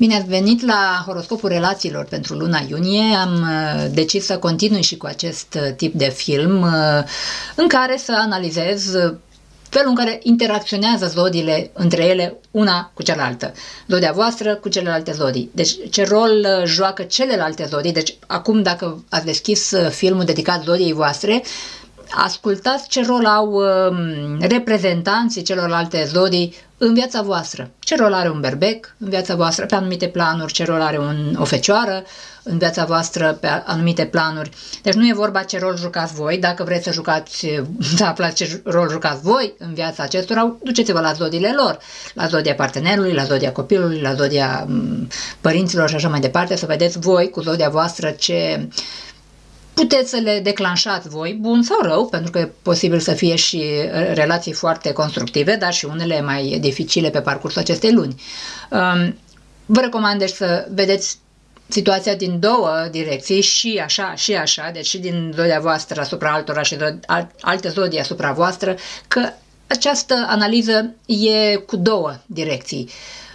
Bine ați venit la horoscopul relațiilor pentru luna iunie. Am decis să continui și cu acest tip de film în care să analizez felul în care interacționează zodiile între ele una cu cealaltă. Zodia voastră cu celelalte zodii. Deci ce rol joacă celelalte zodii. Deci acum dacă ați deschis filmul dedicat zodiei voastre, ascultați ce rol au reprezentanții celorlalte zodii în viața voastră. Ce rol are un berbec în viața voastră pe anumite planuri, ce rol are o fecioară în viața voastră pe anumite planuri. Deci nu e vorba ce rol jucați voi, dacă vreți să jucați, să aflați ce rol jucați voi în viața acestora, duceți-vă la zodiile lor, la zodia partenerului, la zodia copilului, la zodia părinților și așa mai departe, să vedeți voi cu zodia voastră ce puteți să le declanșați voi, bun sau rău, pentru că e posibil să fie și relații foarte constructive, dar și unele mai dificile pe parcursul acestei luni. Vă recomand deci să vedeți situația din două direcții, și așa, și așa, deci și din zodia voastră asupra altora și alte zodii asupra voastră, că această analiză e cu două direcții.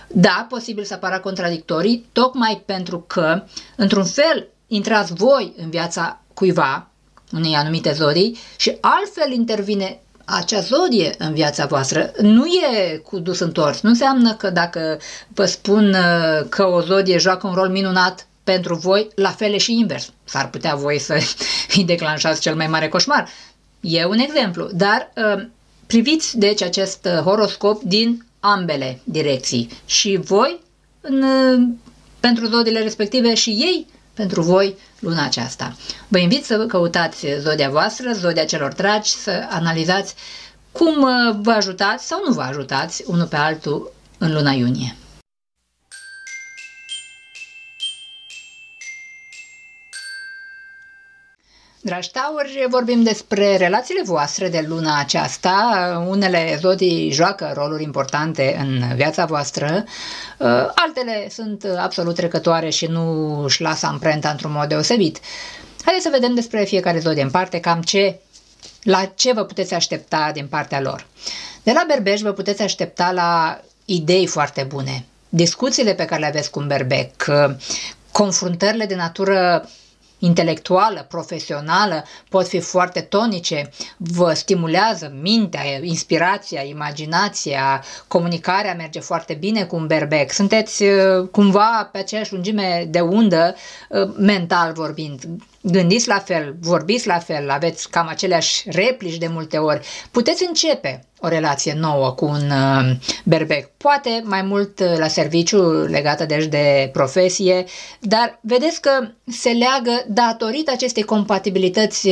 Da, posibil să apară contradictorii, tocmai pentru că, într-un fel, intrați voi în viața cuiva, unei anumite zodii, și altfel intervine acea zodie în viața voastră. Nu e cu dus întors. Nu înseamnă că dacă vă spun că o zodie joacă un rol minunat pentru voi, la fel e și invers. S-ar putea voi să îi declanșați cel mai mare coșmar. E un exemplu. Dar priviți deci acest horoscop din ambele direcții. Și voi pentru zodiile respective și ei pentru voi luna aceasta. Vă invit să căutați zodia voastră, zodia celor dragi, să analizați cum vă ajutați sau nu vă ajutați unul pe altul în luna iunie. Dragi tauri, vorbim despre relațiile voastre de luna aceasta. Unele zodii joacă roluri importante în viața voastră, altele sunt absolut trecătoare și nu își lasă amprenta într-un mod deosebit. Haideți să vedem despre fiecare zodie în parte, cam la ce vă puteți aștepta din partea lor. De la berbești vă puteți aștepta la idei foarte bune, discuțiile pe care le aveți cu un berbec, confruntările de natură intelectuală, profesională, pot fi foarte tonice, vă stimulează mintea, inspirația, imaginația, comunicarea merge foarte bine cu un berbec, sunteți cumva pe aceeași lungime de undă, mental vorbind, gândiți la fel, vorbiți la fel, aveți cam aceleași replici de multe ori, puteți începe o relație nouă cu un berbec, poate mai mult la serviciu, legată deci de profesie, dar vedeți că se leagă datorită acestei compatibilități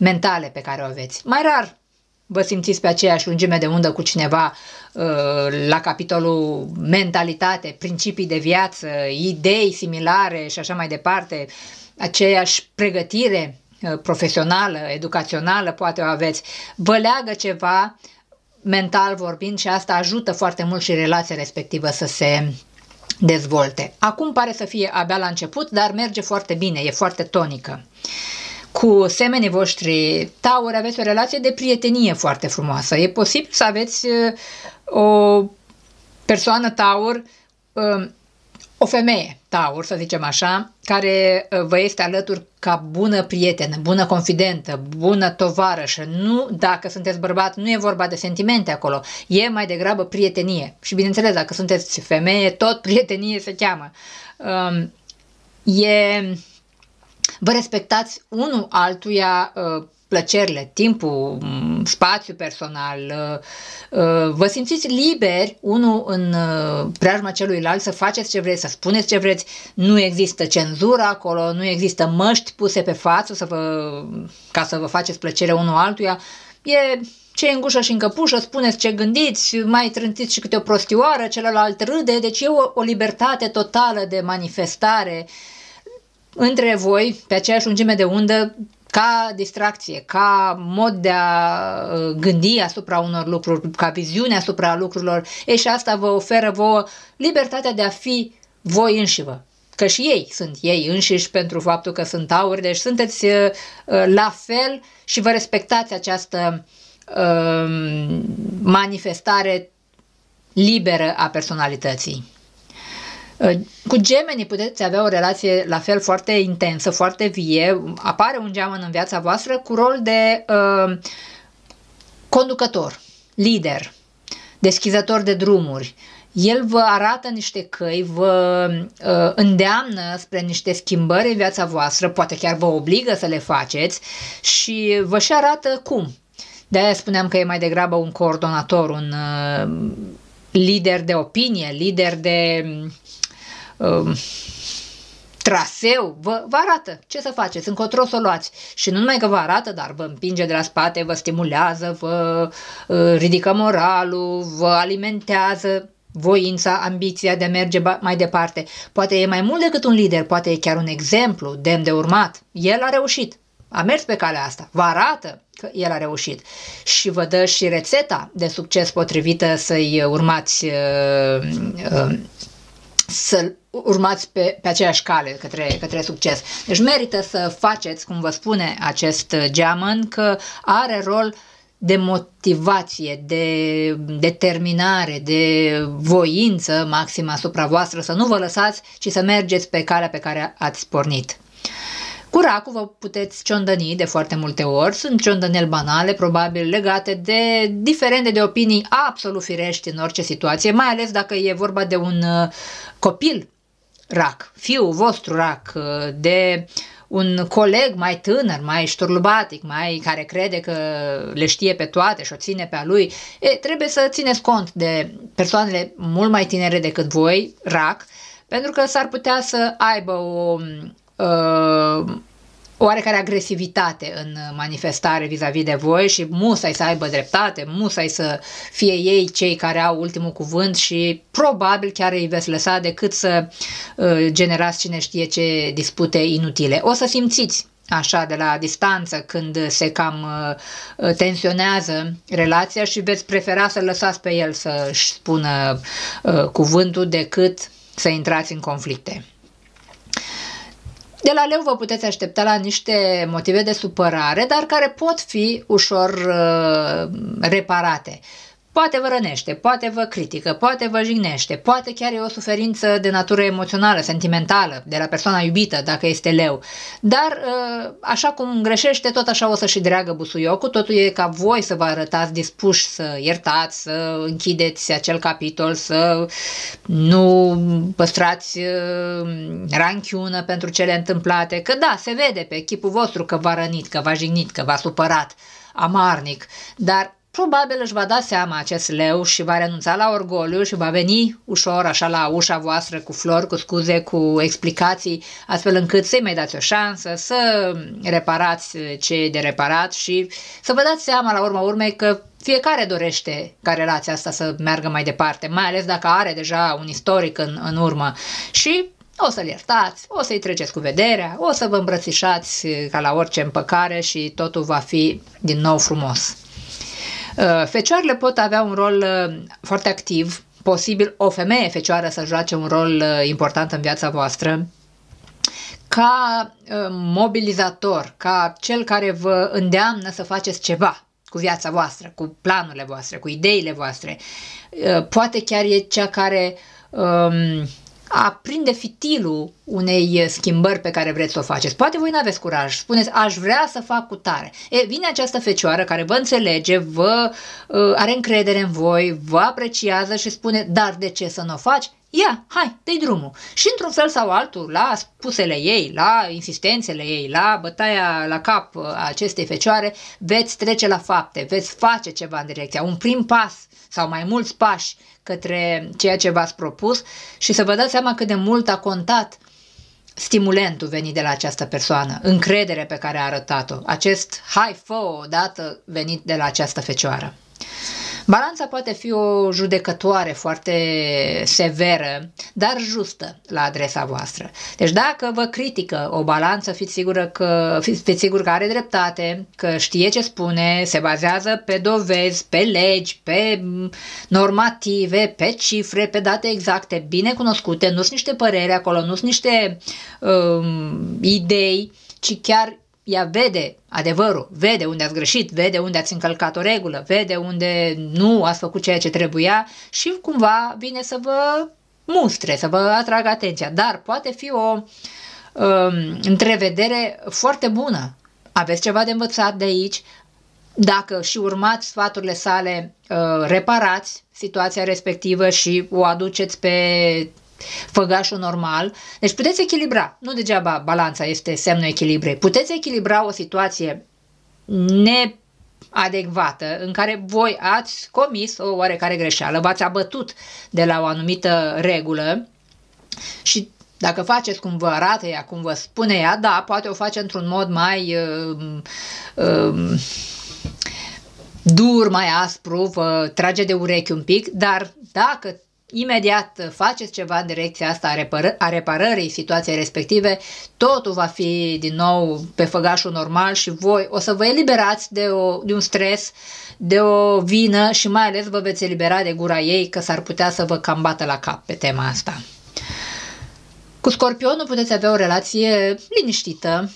mentale pe care o aveți. Mai rar vă simțiți pe aceeași lungime de undă cu cineva la capitolul mentalitate, principii de viață, idei similare și așa mai departe, aceeași pregătire profesională, educațională poate o aveți, vă leagă ceva mental vorbind și asta ajută foarte mult și relația respectivă să se dezvolte. Acum pare să fie abia la început, dar merge foarte bine, e foarte tonică. Cu semenii voștri tauri aveți o relație de prietenie foarte frumoasă. E posibil să aveți o persoană taur, o femeie taur, să zicem așa, care vă este alături ca bună prietenă, bună confidentă, bună tovarășă. Nu, dacă sunteți bărbat, nu e vorba de sentimente acolo, e mai degrabă prietenie. Și bineînțeles, dacă sunteți femeie, tot prietenie se cheamă. Vă respectați unul altuia plăcerile, timpul, spațiu personal, vă simțiți liberi unul în preajma celuilalt să faceți ce vreți, să spuneți ce vreți, nu există cenzură acolo, nu există măști puse pe față ca să vă faceți plăcere unul altuia, e ce în gușă și în căpușă, spuneți ce gândiți, mai trântiți și câte o prostioară, celălalt râde, deci e o libertate totală de manifestare între voi, pe aceeași lungime de undă, ca distracție, ca mod de a gândi asupra unor lucruri, ca viziune asupra lucrurilor, e și asta vă oferă vouă libertatea de a fi voi înșivă. Că și ei sunt ei înșiși pentru faptul că sunt tauri, deci sunteți la fel și vă respectați această manifestare liberă a personalității. Cu gemenii puteți avea o relație la fel foarte intensă, foarte vie, apare un geamăn în viața voastră cu rol de conducător, lider, deschizător de drumuri. El vă arată niște căi, vă îndeamnă spre niște schimbări în viața voastră, poate chiar vă obligă să le faceți și vă și arată cum. De-aia spuneam că e mai degrabă un coordonator, un lider de opinie, lider de traseu, vă arată ce să faceți, încotro să o luați. Și nu numai că vă arată, dar vă împinge de la spate, vă stimulează, vă ridică moralul, vă alimentează voința, ambiția de a merge mai departe. Poate e mai mult decât un lider, poate e chiar un exemplu demn de urmat. El a reușit, a mers pe calea asta, vă arată că el a reușit și vă dă și rețeta de succes potrivită să-i urmați, să-l urmați pe aceeași cale către succes. Deci merită să faceți, cum vă spune acest geamăn, că are rol de motivație, de determinare, de voință maximă asupra voastră, să nu vă lăsați, ci să mergeți pe calea pe care ați pornit. Cu racul vă puteți ciondăni de foarte multe ori, sunt ciondăneli banale, probabil legate de diferende de opinii absolut firești în orice situație, mai ales dacă e vorba de un copil rac, fiul vostru rac, de un coleg mai tânăr, mai șturlubatic, care crede că le știe pe toate și o ține pe a lui. Trebuie să țineți cont de persoanele mult mai tinere decât voi, rac, pentru că s-ar putea să aibă oarecare agresivitate în manifestare vis-a-vis de voi și musai să aibă dreptate, musai să fie ei cei care au ultimul cuvânt și probabil chiar îi veți lăsa decât să generați cine știe ce dispute inutile. O să simțiți așa de la distanță când se cam tensionează relația și veți prefera să lăsați pe el să-și spună cuvântul decât să intrați în conflicte. De la leu vă puteți aștepta la niște motive de supărare, dar care pot fi ușor reparate. Poate vă rănește, poate vă critică, poate vă jignește, poate chiar e o suferință de natură emoțională, sentimentală, de la persoana iubită, dacă este leu. Dar așa cum greșește, tot așa o să-și dreagă busuiocul, totul e ca voi să vă arătați dispuși să iertați, să închideți acel capitol, să nu păstrați ranchiună pentru cele întâmplate, că da, se vede pe chipul vostru că v-a rănit, că v-a jignit, că v-a supărat amarnic, dar probabil își va da seama acest leu și va renunța la orgoliu și va veni ușor așa la ușa voastră cu flori, cu scuze, cu explicații, astfel încât să-i mai dați o șansă, să reparați ce e de reparat și să vă dați seama la urma urmei că fiecare dorește ca relația asta să meargă mai departe, mai ales dacă are deja un istoric în urmă și o să-l iertați, o să-i treceți cu vederea, o să vă îmbrățișați ca la orice împăcare și totul va fi din nou frumos. Fecioarele pot avea un rol foarte activ, posibil o femeie fecioară să joace un rol important în viața voastră, ca mobilizator, ca cel care vă îndeamnă să faceți ceva cu viața voastră, cu planurile voastre, cu ideile voastre. Poate chiar e cea care aprinde fitilul unei schimbări pe care vreți să o faceți. Poate voi nu aveți curaj, spuneți aș vrea să fac cu tare. Vine această fecioară care vă înțelege, vă are încredere în voi, vă apreciază și spune dar de ce să nu o faci? Ia, hai, dă-i drumul. Și într-un fel sau altul, la spusele ei, la insistențele ei, la bătaia la cap a acestei fecioare, veți trece la fapte, veți face ceva în direcția, un prim pas sau mai mulți pași către ceea ce v-ați propus și să vă dați seama cât de mult a contat stimulentul venit de la această persoană, încredere pe care a arătat-o, acest hai, fă-o odată venit de la această fecioară. Balanța poate fi o judecătoare foarte severă, dar justă la adresa voastră. Deci dacă vă critică o balanță, fiți sigur că are dreptate, că știe ce spune, se bazează pe dovezi, pe legi, pe normative, pe cifre, pe date exacte, bine cunoscute, nu sunt niște păreri acolo, nu sunt niște idei, ci chiar ea vede adevărul, vede unde ați greșit, vede unde ați încălcat o regulă, vede unde nu ați făcut ceea ce trebuia și cumva vine să vă mustre, să vă atrag atenția, dar poate fi o întrevedere foarte bună. Aveți ceva de învățat de aici, dacă și urmați sfaturile sale, reparați situația respectivă și o aduceți pe făgașul normal. Deci puteți echilibra, nu degeaba balanța este semnul echilibrei, puteți echilibra o situație neadecvată în care voi ați comis o oarecare greșeală, v-ați abătut de la o anumită regulă și dacă faceți cum vă arată ea, cum vă spune ea, da, poate o face într-un mod mai dur, mai aspru, vă trage de urechi un pic, dar dacă imediat faceți ceva în direcția asta a reparării situației respective, totul va fi din nou pe făgașul normal și voi o să vă eliberați de un stres, de o vină și mai ales vă veți elibera de gura ei, că s-ar putea să vă cam bată la cap pe tema asta. Cu Scorpionul puteți avea o relație liniștită,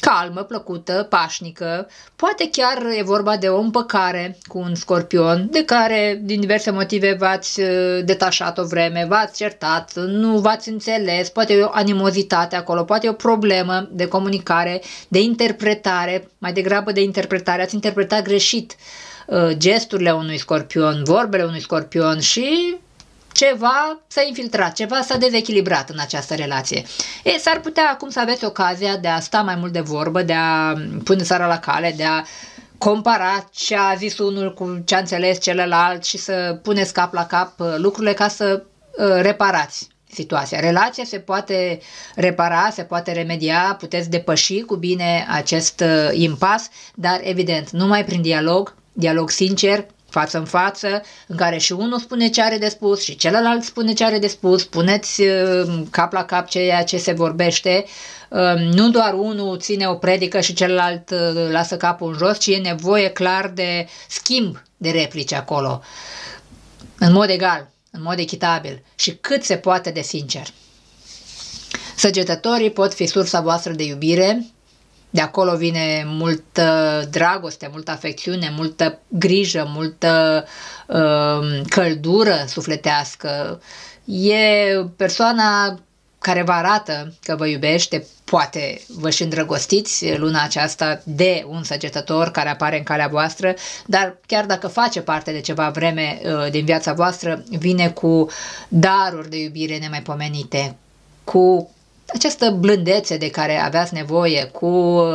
calmă, plăcută, pașnică, poate chiar e vorba de o împăcare cu un Scorpion de care din diverse motive v-ați detașat o vreme, v-ați certat, nu v-ați înțeles, poate e o animozitate acolo, poate e o problemă de comunicare, de interpretare, mai degrabă de interpretare, ați interpretat greșit gesturile unui Scorpion, vorbele unui Scorpion și ceva s-a infiltrat, ceva s-a dezechilibrat în această relație. S-ar putea acum să aveți ocazia de a sta mai mult de vorbă, de a pune țara la cale, de a compara ce a zis unul cu ce a înțeles celălalt și să puneți cap la cap lucrurile ca să reparați situația. Relația se poate repara, se poate remedia, puteți depăși cu bine acest impas, dar evident, numai prin dialog, dialog sincer, față în față, în care și unul spune ce are de spus și celălalt spune ce are de spus, puneți cap la cap ceea ce se vorbește, nu doar unul ține o predică și celălalt lasă capul în jos, ci e nevoie clar de schimb de replici acolo, în mod egal, în mod echitabil și cât se poate de sincer. Săgetătorii pot fi sursa voastră de iubire. De acolo vine multă dragoste, multă afecțiune, multă grijă, multă căldură sufletească. E persoana care vă arată că vă iubește, poate vă și îndrăgostiți luna aceasta de un săgetător care apare în calea voastră, dar chiar dacă face parte de ceva vreme din viața voastră, vine cu daruri de iubire nemaipomenite, cu această blândețe de care aveați nevoie, cu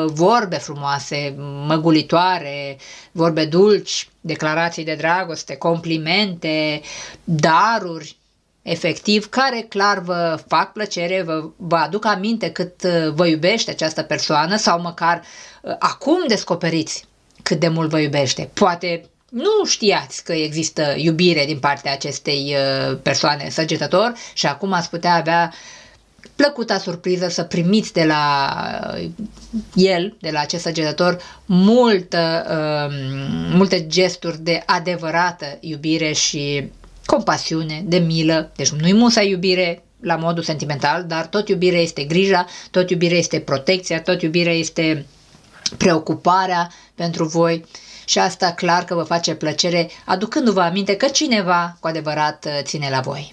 vorbe frumoase, măgulitoare, vorbe dulci, declarații de dragoste, complimente, daruri, efectiv, care clar vă fac plăcere, vă aduc aminte cât vă iubește această persoană sau măcar acum descoperiți cât de mult vă iubește. Poate nu știați că există iubire din partea acestei persoane săgetător și acum ați putea avea plăcuta surpriză să primiți de la el, de la acest săgetător, multe gesturi de adevărată iubire și compasiune, de milă. Deci nu-i musai iubire la modul sentimental, dar tot iubire este grija, tot iubire este protecția, tot iubire este preocuparea pentru voi și asta clar că vă face plăcere, aducându-vă aminte că cineva cu adevărat ține la voi.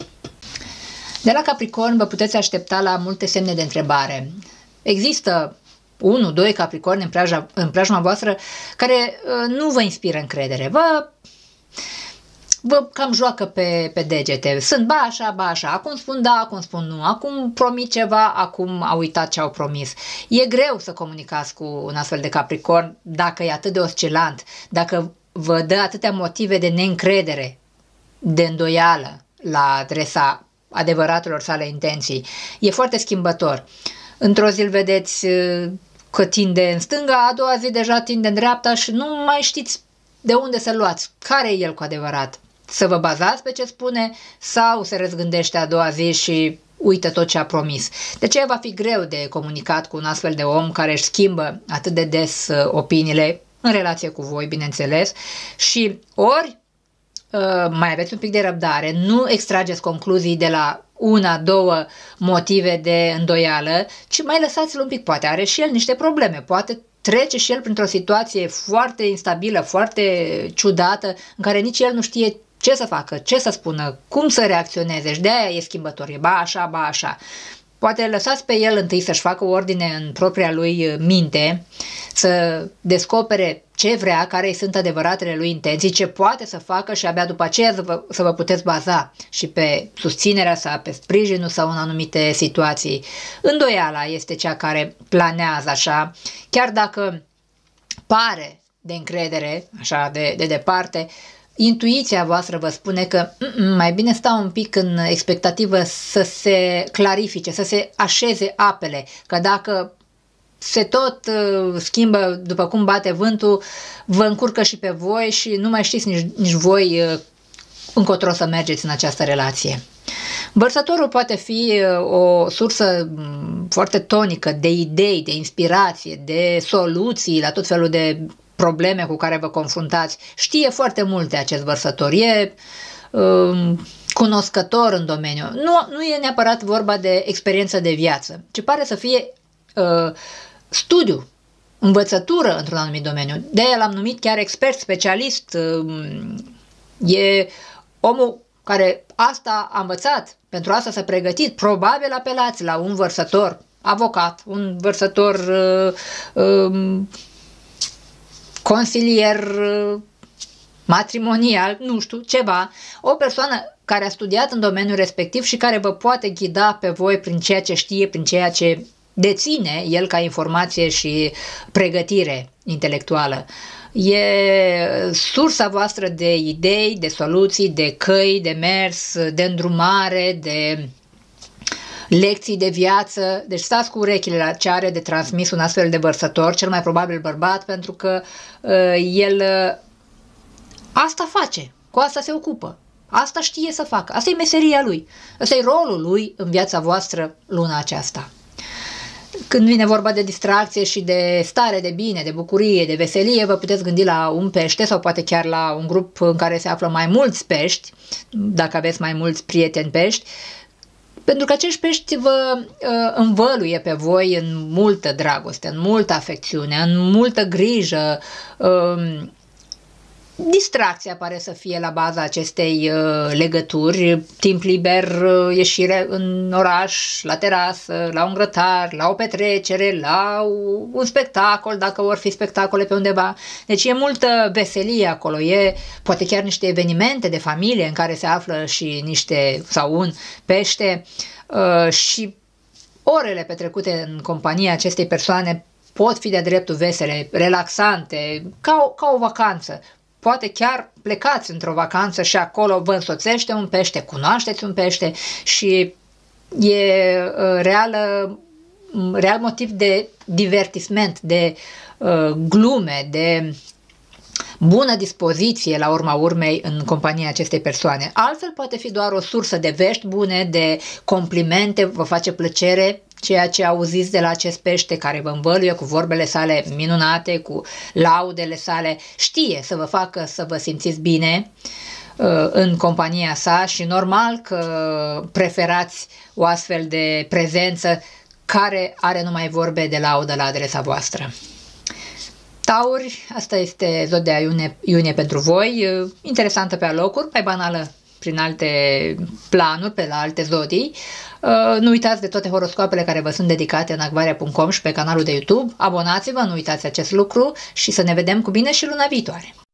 De la Capricorn vă puteți aștepta la multe semne de întrebare. Există 1-2 Capricorni în preajma voastră care nu vă inspiră încredere. Vă cam joacă pe degete. Sunt ba așa, acum spun da, acum spun nu, acum promit ceva, acum au uitat ce au promis. E greu să comunicați cu un astfel de Capricorn dacă e atât de oscilant, dacă vă dă atâtea motive de neîncredere, de îndoială la adresa adevăratelor sale intenții. E foarte schimbător. Într-o zi îl vedeți că tinde în stânga, a doua zi deja tinde în dreapta și nu mai știți de unde să-l luați. Care e el cu adevărat? Să vă bazați pe ce spune sau se răzgândește a doua zi și uită tot ce a promis? De ce va fi greu de comunicat cu un astfel de om care își schimbă atât de des opiniile în relație cu voi, bineînțeles, și ori mai aveți un pic de răbdare, nu extrageți concluzii de la 1-2 motive de îndoială, ci mai lăsați-l un pic, poate are și el niște probleme, poate trece și el printr-o situație foarte instabilă, foarte ciudată, în care nici el nu știe ce să facă, ce să spună, cum să reacționeze și de-aia e schimbător, ba așa, ba așa. Poate lăsați pe el întâi să-și facă ordine în propria lui minte, să descopere ce vrea, care sunt adevăratele lui intenții, ce poate să facă și abia după aceea să vă puteți baza și pe susținerea sau pe sprijinul sau în anumite situații. Îndoiala este cea care planează așa, chiar dacă pare de încredere, așa de departe, intuiția voastră vă spune că mai bine stau un pic în expectativă să se clarifice, să se așeze apele, că dacă se tot schimbă după cum bate vântul, vă încurcă și pe voi și nu mai știți nici voi încotro să mergeți în această relație. Vărsătorul poate fi o sursă foarte tonică de idei, de inspirație, de soluții la tot felul de probleme cu care vă confruntați. Știe foarte multe acest vărsător, e cunoscător în domeniu. Nu e neapărat vorba de experiență de viață, ci pare să fie studiu, învățătură într-un anumit domeniu. De-aia l-am numit chiar expert, specialist. E omul care asta a învățat, pentru asta s-a pregătit. Probabil apelați la un vărsător avocat, un vărsător consilier matrimonial, nu știu, ceva, o persoană care a studiat în domeniul respectiv și care vă poate ghida pe voi prin ceea ce știe, prin ceea ce deține el ca informație și pregătire intelectuală. E sursa voastră de idei, de soluții, de căi, de mers, de îndrumare, de lecții de viață, deci stați cu urechile la ce are de transmis un astfel de vărsător, cel mai probabil bărbat, pentru că el asta face, cu asta se ocupă, asta știe să facă, asta e meseria lui, asta e rolul lui în viața voastră luna aceasta. Când vine vorba de distracție și de stare de bine, de bucurie, de veselie, vă puteți gândi la un pește sau poate chiar la un grup în care se află mai mulți pești, dacă aveți mai mulți prieteni pești, pentru că acești pești vă învăluie pe voi în multă dragoste, în multă afecțiune, în multă grijă. Distracția pare să fie la baza acestei legături, timp liber, ieșire în oraș, la terasă, la un grătar, la o petrecere, la un spectacol, dacă vor fi spectacole pe undeva. Deci e multă veselie acolo, e poate chiar niște evenimente de familie în care se află și niște sau un pește și orele petrecute în compania acestei persoane pot fi de-a dreptul vesele, relaxante, ca o vacanță. Poate chiar plecați într-o vacanță și acolo vă însoțește un pește, cunoașteți un pește și e real motiv de divertisment, de glume, de bună dispoziție la urma urmei în compania acestei persoane. Altfel poate fi doar o sursă de vești bune, de complimente, vă face plăcere ceea ce auziți de la acest pește care vă învăluie cu vorbele sale minunate, cu laudele sale, știe să vă facă să vă simțiți bine în compania sa și normal că preferați o astfel de prezență care are numai vorbe de laudă la adresa voastră. Tauri, asta este zodia iunie pentru voi, interesantă pe alocuri, mai banală prin alte planuri, pe la alte zodii. Nu uitați de toate horoscoapele care vă sunt dedicate în acvaria.com și pe canalul de YouTube. Abonați-vă, nu uitați acest lucru și să ne vedem cu bine și luna viitoare!